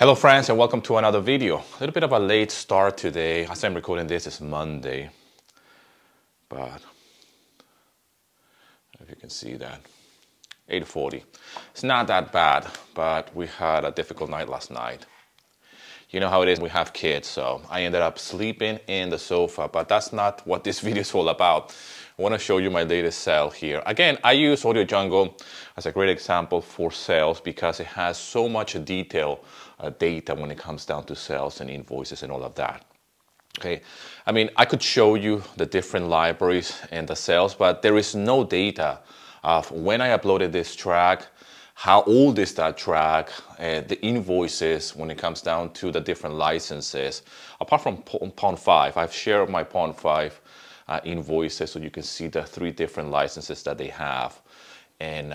Hello friends and welcome to another video. A little bit of a late start today. As I'm recording this, it's Monday. But if you can see that, 8:40. It's not that bad, but we had a difficult night last night. You know how it is, we have kids, so I ended up sleeping in the sofa, but that's not what this video is all about. I want to show you my latest sale here. Again, I use AudioJungle as a great example for sales because it has so much detail data when it comes down to sales and invoices and all of that. Okay, I mean, I could show you the different libraries and the sales, but there is no data of when I uploaded this track, how old is that track, the invoices when it comes down to the different licenses. Apart from Pond5, I've shared my Pond5 invoices, so you can see the three different licenses that they have. And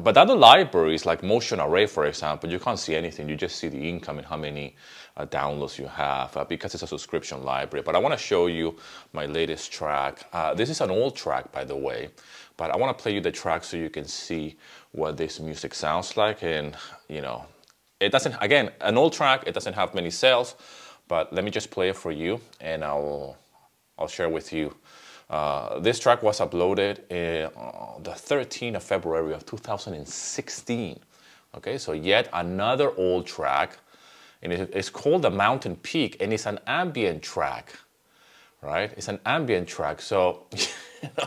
but other libraries like Motion Array, for example, you can't see anything. You just see the income and how many downloads you have because it's a subscription library. But I want to show you my latest track. This is an old track, by the way, but I want to play you the track so you can see what this music sounds like. And you know, it doesn't. Again, an old track. It doesn't have many sales, but let me just play it for you, and I'll share with you. This track was uploaded on the 13th of February of 2016. Okay, so yet another old track, and it's called The Mountain Peak, and it's an ambient track, right? It's an ambient track, so you know,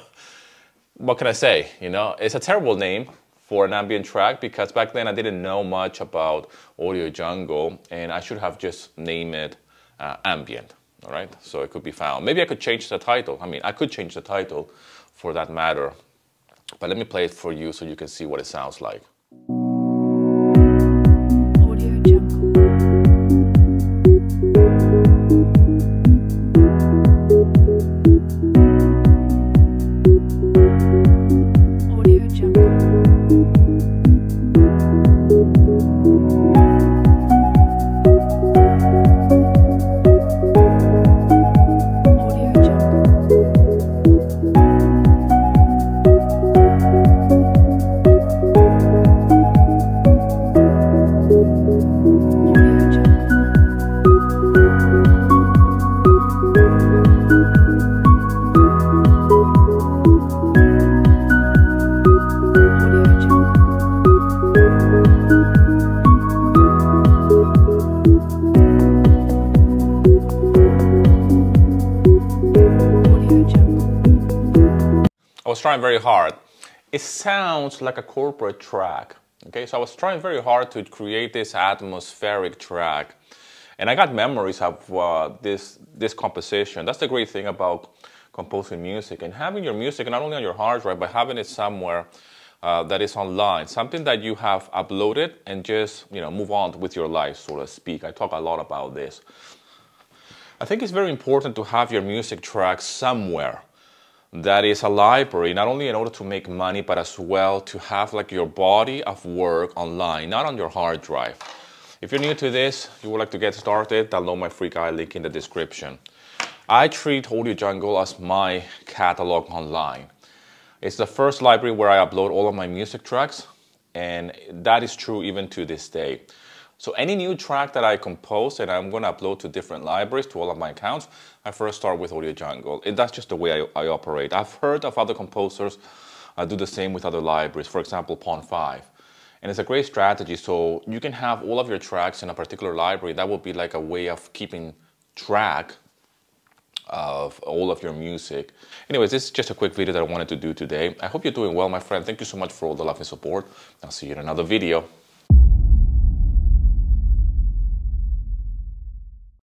what can I say? You know, it's a terrible name for an ambient track because back then I didn't know much about AudioJungle, and I should have just named it ambient. All right, so it could be found. Maybe I could change the title. I mean, I could change the title for that matter, but let me play it for you so you can see what it sounds like. I was trying very hard. It sounds like a corporate track. Okay, so I was trying very hard to create this atmospheric track, and I got memories of this composition. That's the great thing about composing music and having your music not only on your hard drive, but having it somewhere that is online, something that you have uploaded and just, you know, move on with your life, so to speak. I talk a lot about this. I think it's very important to have your music track somewhere that is a library, not only in order to make money, but as well to have like your body of work online, not on your hard drive. If you're new to this, you would like to get started, download my free guide, link in the description. I treat AudioJungle as my catalog online. It's the first library where I upload all of my music tracks, and that is true even to this day. So any new track that I compose and I'm going to upload to different libraries, to all of my accounts, I first start with AudioJungle. And that's just the way I operate. I've heard of other composers do the same with other libraries, for example, Pond5. And it's a great strategy, so you can have all of your tracks in a particular library. That would be like a way of keeping track of all of your music. Anyways, this is just a quick video that I wanted to do today. I hope you're doing well, my friend. Thank you so much for all the love and support. I'll see you in another video.